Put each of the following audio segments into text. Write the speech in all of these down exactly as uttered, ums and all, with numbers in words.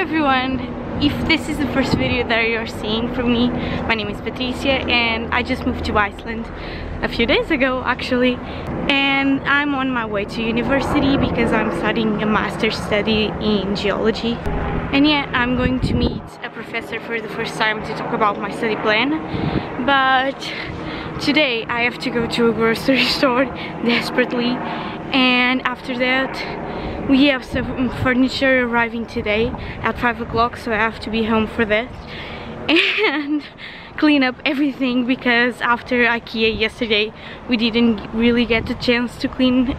everyone. If this is the first video that you're seeing from me, my name is Patricia and I just moved to Iceland a few days ago actually, and I'm on my way to university because I'm studying a master's study in geology. And yeah, I'm going to meet a professor for the first time to talk about my study plan, but today I have to go to a grocery store desperately, and after that we have some furniture arriving today at five o'clock, so I have to be home for that and clean up everything, because after IKEA yesterday we didn't really get a chance to clean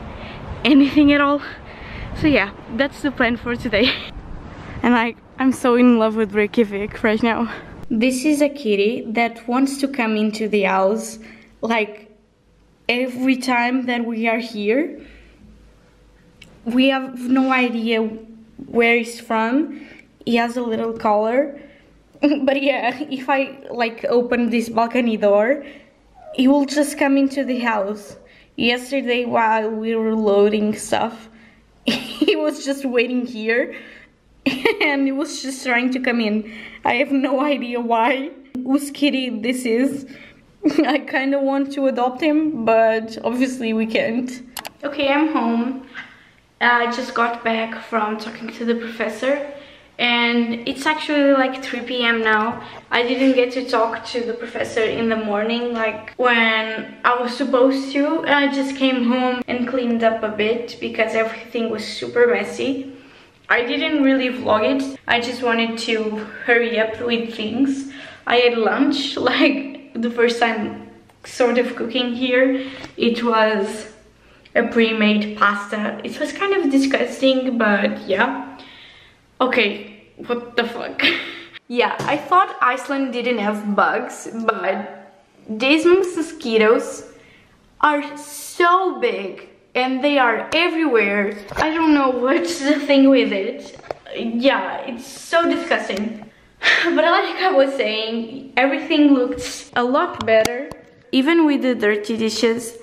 anything at all. So yeah, that's the plan for today. And I, I'm so in love with Reykjavik right now. This is a kitty that wants to come into the house like every time that we are here. We have no idea where he's from. He has a little collar. But yeah, if I like open this balcony door, he will just come into the house. Yesterday while we were loading stuff, he was just waiting here and he was just trying to come in. I have no idea why. Whose kitty this is. I kind of want to adopt him, but obviously we can't. Okay, I'm home. I just got back from talking to the professor, and it's actually like three p m now. I didn't get to talk to the professor in the morning like when I was supposed to, and I just came home and cleaned up a bit because everything was super messy. I didn't really vlog it, I just wanted to hurry up with things. I had lunch, like the first time sort of cooking here. It was a pre-made pasta. It was kind of disgusting, but yeah. Okay, what the fuck? Yeah, I thought Iceland didn't have bugs, but these mosquitoes are so big and they are everywhere. I don't know what's the thing with it. Yeah, it's so disgusting. But like I was saying, everything looked a lot better, even with the dirty dishes,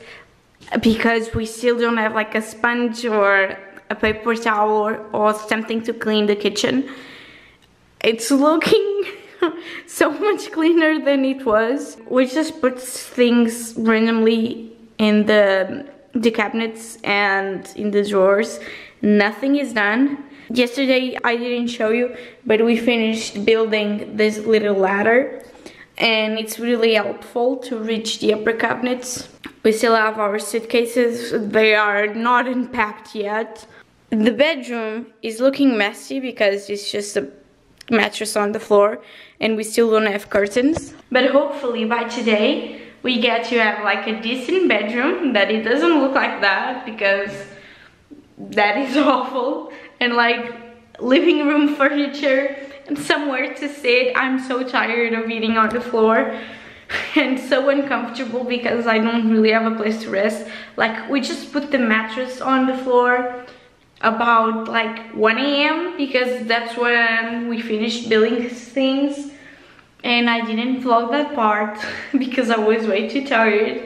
because we still don't have like a sponge or a paper towel or, or something to clean the kitchen. It's looking so much cleaner than it was. We just put things randomly in the, the cabinets and in the drawers. Nothing is done. Yesterday I didn't show you, but we finished building this little ladder, and it's really helpful to reach the upper cabinets. We still have our suitcases, they are not unpacked yet. The bedroom is looking messy because it's just a mattress on the floor and we still don't have curtains. But hopefully by today we get to have like a decent bedroom, that it doesn't look like that, because that is awful. And like living room furniture and somewhere to sit. I'm so tired of eating on the floor. And so uncomfortable because I don't really have a place to rest. Like, we just put the mattress on the floor about like one a m because that's when we finished building things, and I didn't vlog that part because I was way too tired.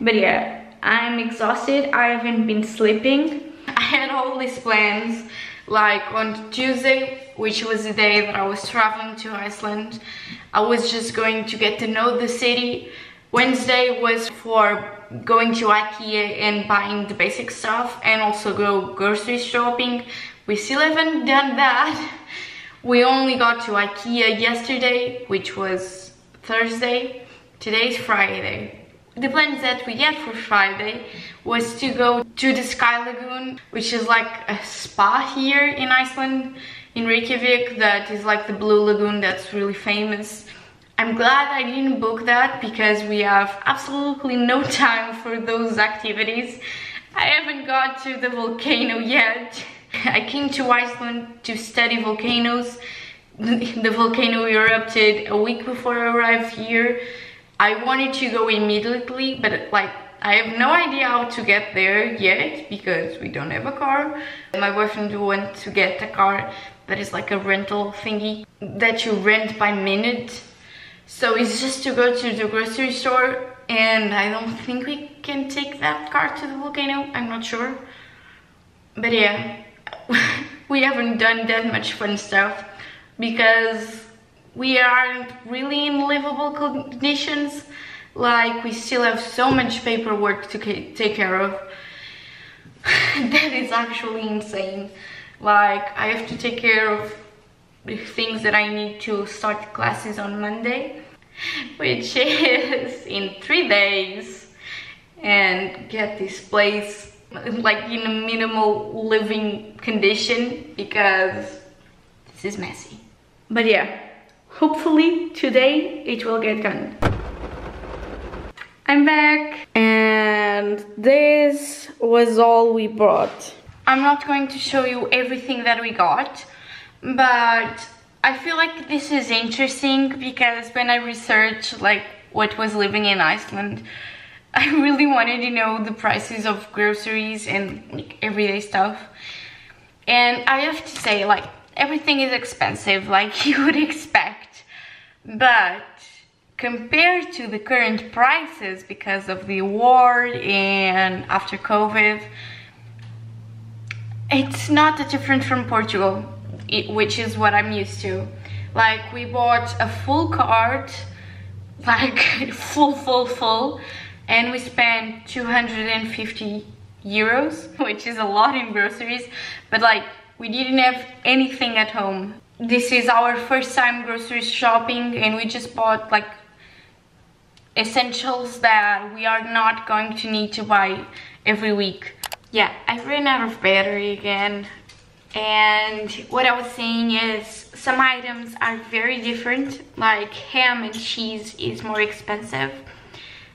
But yeah, I'm exhausted. I haven't been sleeping. I had all these plans like on Tuesday, which was the day that I was traveling to Iceland. I was just going to get to know the city. Wednesday was for going to IKEA and buying the basic stuff and also go grocery shopping. We still haven't done that. We only got to IKEA yesterday, which was Thursday. Today's Friday. The plans that we had for Friday was to go to the Sky Lagoon, which is like a spa here in Iceland, in Reykjavik, that is like the Blue Lagoon that's really famous. I'm glad I didn't book that because we have absolutely no time for those activities. I haven't got to the volcano yet. I came to Iceland to study volcanoes. The volcano erupted a week before I arrived here. I wanted to go immediately, but like I have no idea how to get there yet because we don't have a car. My boyfriend went to get a car that is like a rental thingy that you rent by minute. So it's just to go to the grocery store, and I don't think we can take that car to the volcano. I'm not sure. But yeah, we haven't done that much fun stuff. because we aren't really in livable conditions. Like, we still have so much paperwork to take care of. That is actually insane. Like, I have to take care of things that I need to start classes on Monday, which is in three days, and get this place like in a minimal living condition, because this is messy. But yeah, hopefully today it will get done. I'm back, and this was all we brought. I'm not going to show you everything that we got, but I feel like this is interesting, because when I researched like what was living in Iceland, I really wanted to know the prices of groceries and like everyday stuff. And I have to say, like, everything is expensive, like you would expect, but compared to the current prices because of the war and after COVID, it's not that different from Portugal, it, which is what I'm used to. Like, we bought a full cart, like full, full, full, and we spent two hundred fifty euros, which is a lot in groceries, but like, we didn't have anything at home. This is our first time grocery shopping, and we just bought like essentials that we are not going to need to buy every week. Yeah, I ran out of battery again. And what I was saying is, some items are very different, like ham and cheese is more expensive,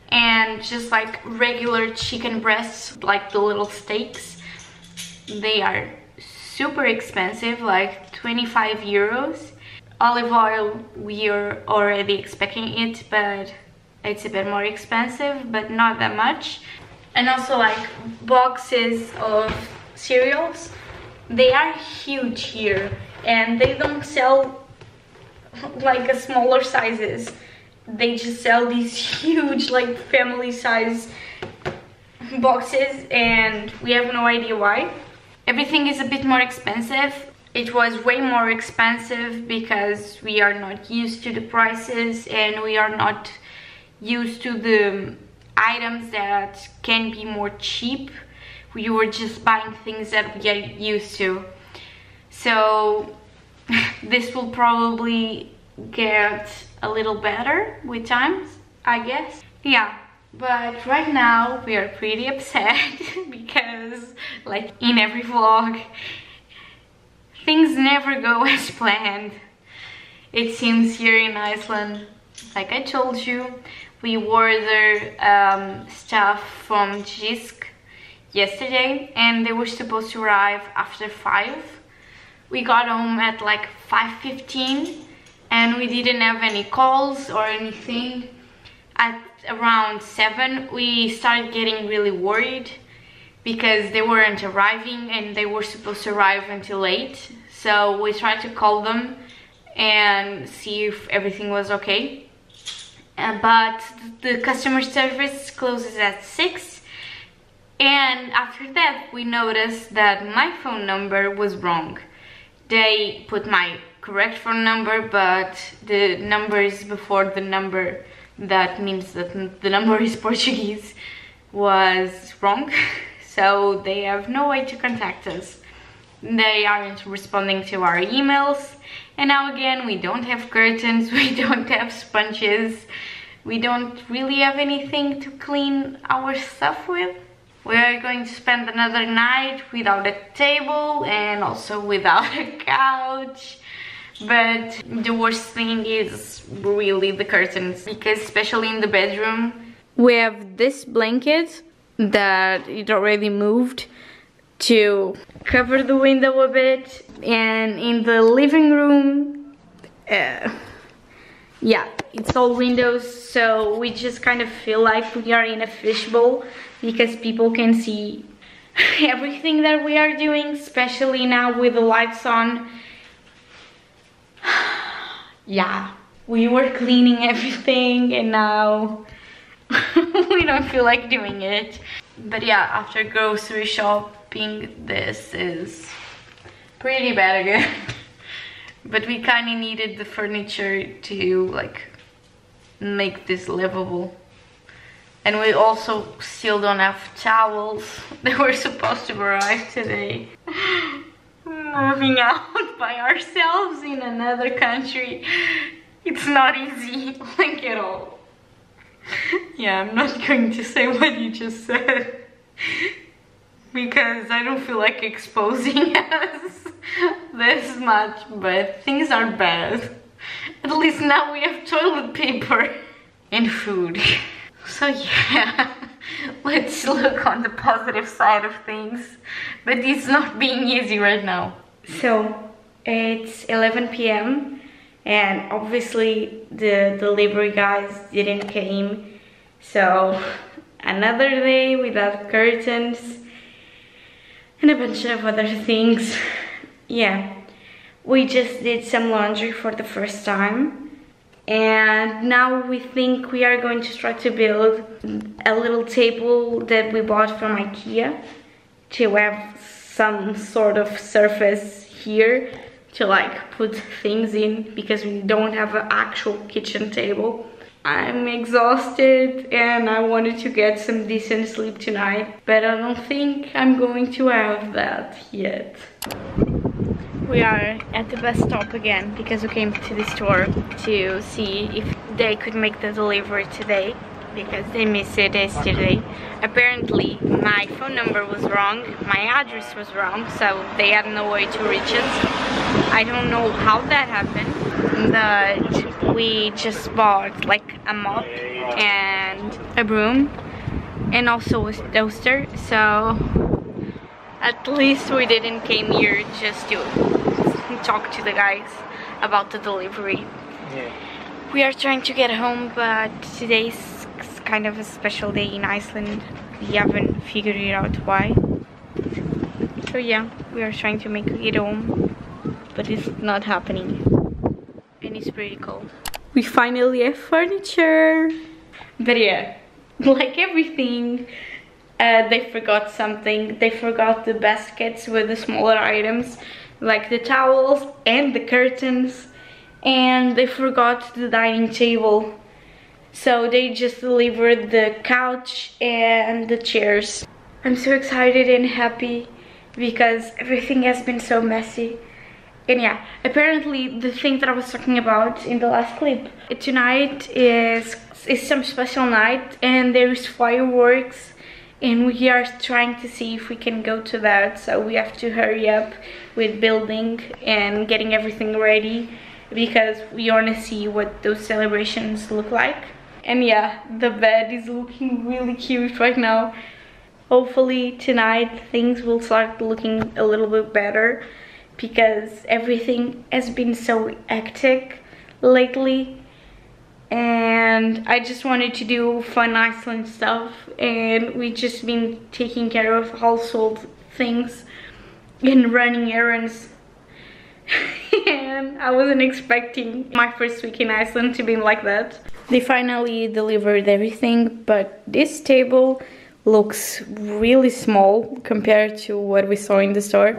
and just like regular chicken breasts, like the little steaks, they are super expensive, like twenty-five euros. Olive oil, we are already expecting it, but it's a bit more expensive, but not that much. And also like boxes of cereals, they are huge here, and they don't sell like a smaller sizes. They just sell these huge like family size boxes, and we have no idea why. Everything is a bit more expensive. It was way more expensive because we are not used to the prices, and we are not used to the items that can be more cheap. We were just buying things that we are used to. So this will probably get a little better with time, I guess. Yeah. But right now we are pretty upset because like in every vlog things never go as planned. It seems here in Iceland, like I told you, we ordered um, stuff from J Y S K yesterday, and they were supposed to arrive after five. We got home at like five fifteen, and we didn't have any calls or anything. At around seven we started getting really worried because they weren't arriving, and they were supposed to arrive until eight. So we tried to call them and see if everything was okay, uh, but the customer service closes at six, and after that we noticed that my phone number was wrong. They put my correct phone number, but the number is before the number that means that the number is Portuguese was wrong. So they have no way to contact us. They aren't responding to our emails, and now again we don't have curtains, we don't have sponges, we don't really have anything to clean our stuff with. We are going to spend another night without a table and also without a couch. But the worst thing is really the curtains, because especially in the bedroom we have this blanket that it already moved to cover the window a bit, and in the living room uh, yeah, it's all windows, so we just kind of feel like we are in a fishbowl because people can see everything that we are doing, especially now with the lights on. Yeah, we were cleaning everything, and now we don't feel like doing it. But yeah, after grocery shopping this is pretty bad again. but we kind of needed the furniture to like make this livable. And we also still don't have towels that were supposed to arrive today. Moving out by ourselves in another country, it's not easy, like at all. Yeah, I'm not going to say what you just said, because I don't feel like exposing us this much, but things are bad. At least now we have toilet paper and food. So yeah, let's look on the positive side of things, but it's not being easy right now. So it's eleven p m and obviously the delivery guys didn't came, so another day without curtains and a bunch of other things. Yeah, we just did some laundry for the first time. And now we think we are going to try to build a little table that we bought from IKEA to have some sort of surface here to like put things in, because we don't have an actual kitchen table. I'm exhausted and I wanted to get some decent sleep tonight, but I don't think I'm going to have that yet. We are at the bus stop again because we came to the store to see if they could make the delivery today, because they missed it yesterday. Apparently my phone number was wrong, my address was wrong, so they had no way to reach us. I don't know how that happened, but we just bought like a mop and a broom and also a toaster, so at least we didn't came here just to talk to the guys about the delivery. Yeah. We are trying to get home, but today's kind of a special day in Iceland. We haven't figured it out why. So yeah, we are trying to make it home, but it's not happening. And it's pretty cold. We finally have furniture. But yeah, like everything, Uh, they forgot something. They forgot the baskets with the smaller items, like the towels and the curtains, and they forgot the dining table. So they just delivered the couch and the chairs. I'm so excited and happy because everything has been so messy. And yeah, apparently the thing that I was talking about in the last clip, tonight is, is some special night and there is fireworks. And we are trying to see if we can go to that, so we have to hurry up with building and getting everything ready because we want to see what those celebrations look like. And yeah, the bed is looking really cute right now. Hopefully tonight things will start looking a little bit better because everything has been so hectic lately. And I just wanted to do fun Iceland stuff, and we just been taking care of household things and running errands. And I wasn't expecting my first week in Iceland to be like that. They finally delivered everything, but this table looks really small compared to what we saw in the store.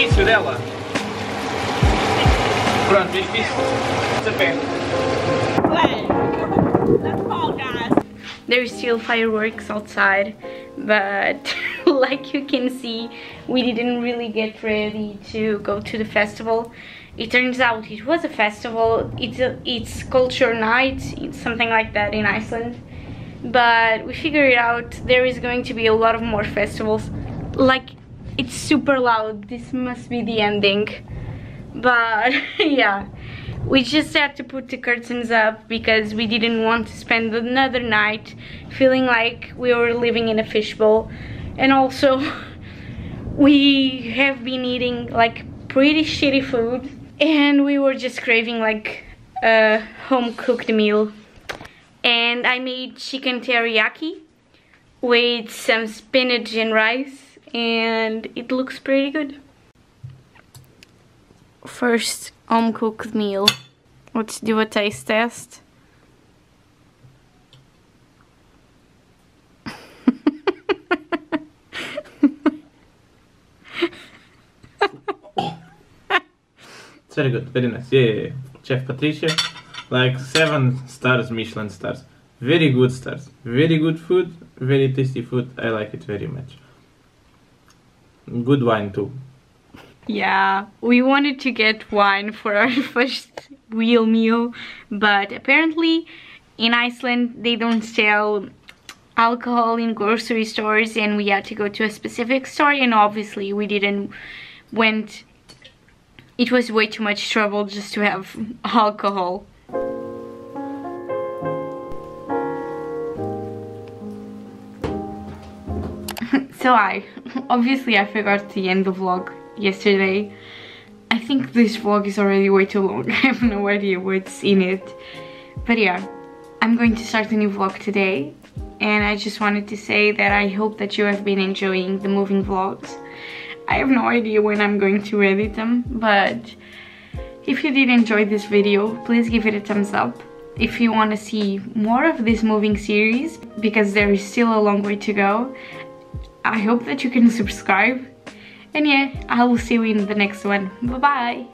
benefício dela. Pronto, benefício. Let's fall, guys. There's still fireworks outside, but like you can see, we didn't really get ready to go to the festival. It turns out it was a festival. It's a, it's culture night, it's something like that in Iceland. But we figured out there is going to be a lot of more festivals. Like, it's super loud. This must be the ending. But yeah. We just had to put the curtains up because we didn't want to spend another night feeling like we were living in a fishbowl. And also, we have been eating like pretty shitty food and we were just craving like a home-cooked meal. And I made chicken teriyaki with some spinach and rice and it looks pretty good. First home cooked meal. Let's do a taste test. It's very good, very nice. Yeah, yeah, yeah. Chef Patricia, like seven stars, Michelin stars. Very good stars. Very good food, very tasty food. I like it very much. Good wine too. Yeah, we wanted to get wine for our first real meal, but apparently in Iceland they don't sell alcohol in grocery stores and we had to go to a specific store and obviously we didn't went. It was way too much trouble just to have alcohol. So I, obviously I forgot to end the vlog yesterday. I think this vlog is already way too long. I have no idea what's in it, but yeah, I'm going to start a new vlog today and I just wanted to say that I hope that you have been enjoying the moving vlogs. I have no idea when I'm going to edit them, but if you did enjoy this video, please give it a thumbs up. If you want to see more of this moving series, because there is still a long way to go, I hope that you can subscribe. And yeah, I will see you in the next one. Bye-bye!